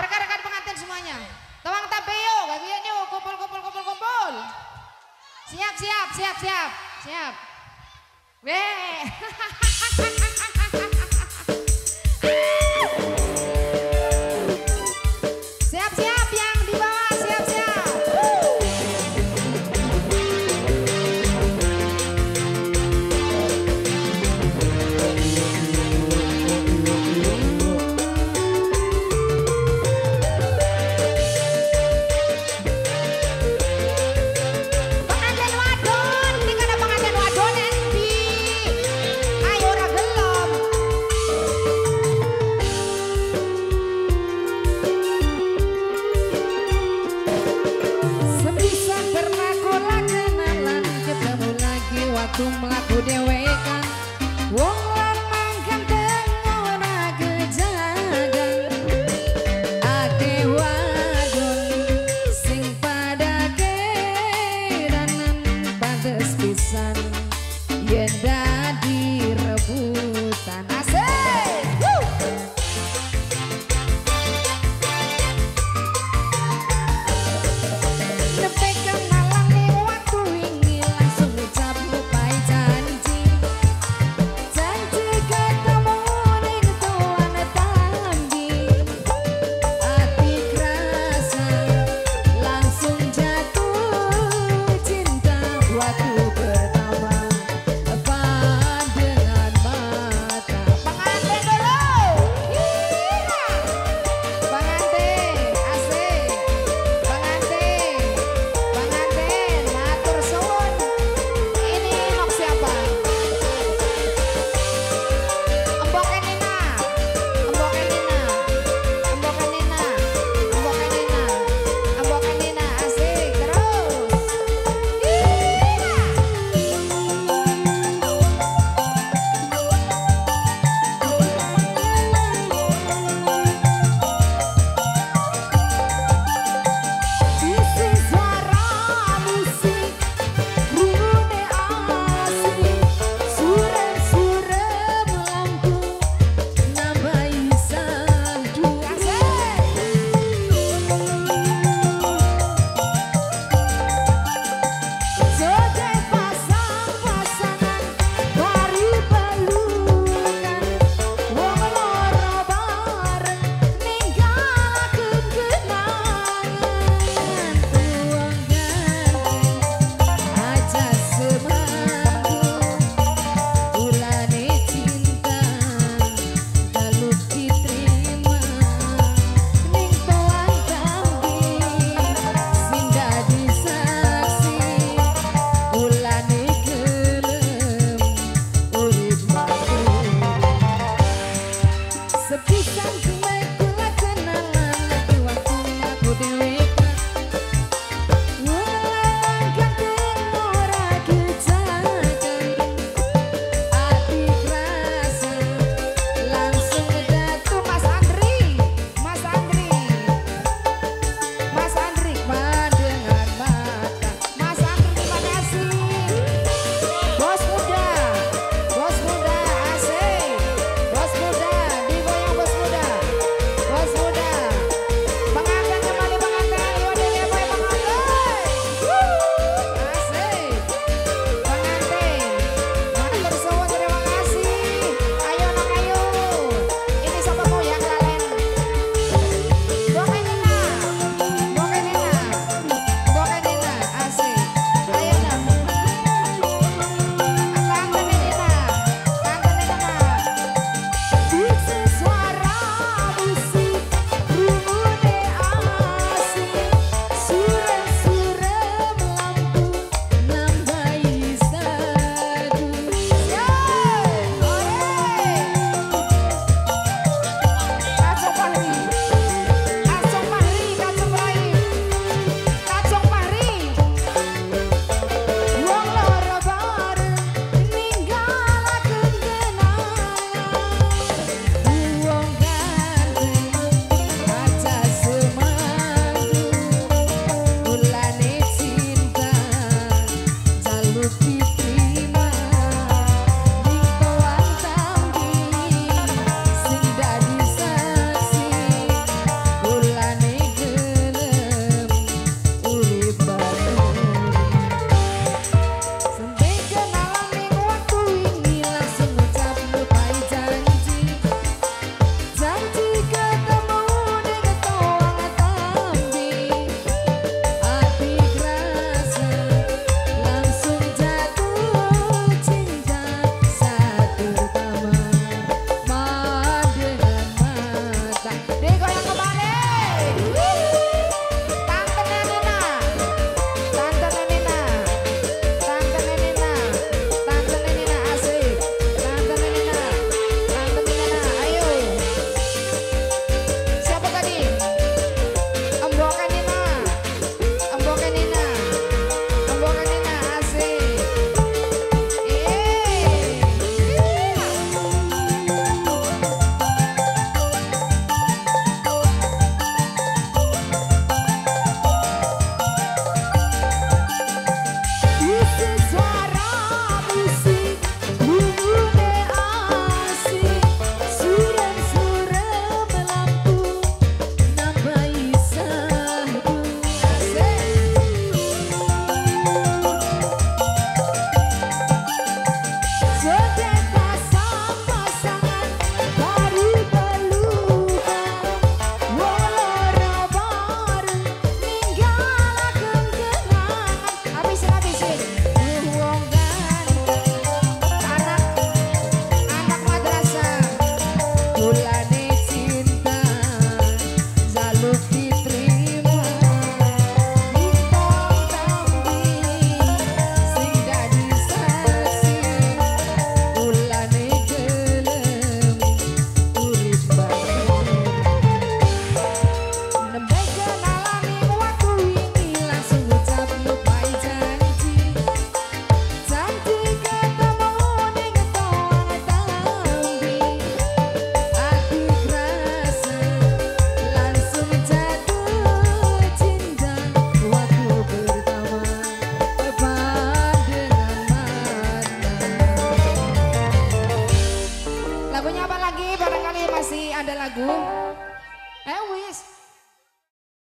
rekan-rekan pengantin semuanya. Toang Tambi yo, gagiannya kumpul. Siap. Weh. Waktu melaku dewekan wong lanang ganteng ora gejaga ade wadon sing pada keranan pantes pisan yen dadi rebutan asik. Muda, pengantin kembali lagu. Wis.